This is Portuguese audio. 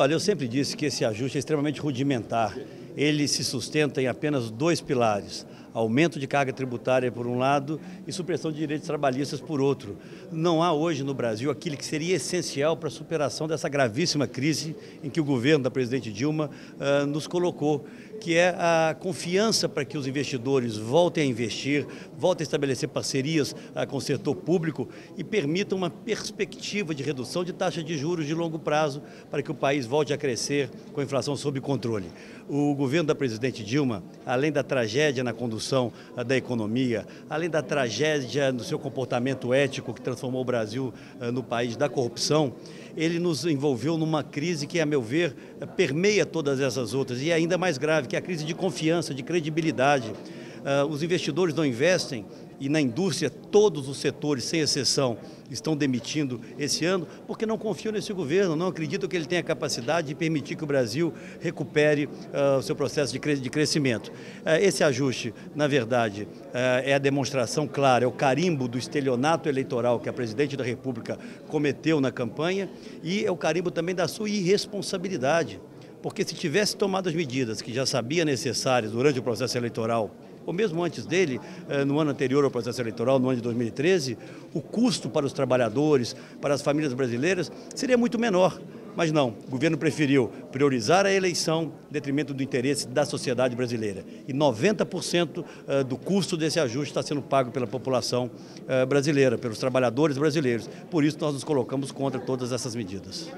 Olha, eu sempre disse que esse ajuste é extremamente rudimentar. Ele se sustenta em apenas dois pilares: aumento de carga tributária por um lado e supressão de direitos trabalhistas por outro. Não há hoje no Brasil aquilo que seria essencial para a superação dessa gravíssima crise em que o governo da presidente Dilma nos colocou, que é a confiança para que os investidores voltem a investir, voltem a estabelecer parcerias com o setor público e permitam uma perspectiva de redução de taxa de juros de longo prazo para que o país volte a crescer com a inflação sob controle. O governo da presidente Dilma, além da tragédia na condução da economia, além da tragédia no seu comportamento ético que transformou o Brasil no país da corrupção, ele nos envolveu numa crise que, a meu ver, permeia todas essas outras e é ainda mais grave, que é a crise de confiança, de credibilidade. Os investidores não investem e na indústria todos os setores, sem exceção, estão demitindo esse ano porque não confiam nesse governo, não acreditam que ele tenha capacidade de permitir que o Brasil recupere o seu processo de crescimento. Esse ajuste, na verdade, é a demonstração clara, é o carimbo do estelionato eleitoral que a presidente da República cometeu na campanha e é o carimbo também da sua irresponsabilidade, porque se tivesse tomado as medidas que já sabia necessárias durante o processo eleitoral, ou mesmo antes dele, no ano anterior ao processo eleitoral, no ano de 2013, o custo para os trabalhadores, para as famílias brasileiras, seria muito menor. Mas não, o governo preferiu priorizar a eleição em detrimento do interesse da sociedade brasileira. E 90% do custo desse ajuste está sendo pago pela população brasileira, pelos trabalhadores brasileiros. Por isso nós nos colocamos contra todas essas medidas.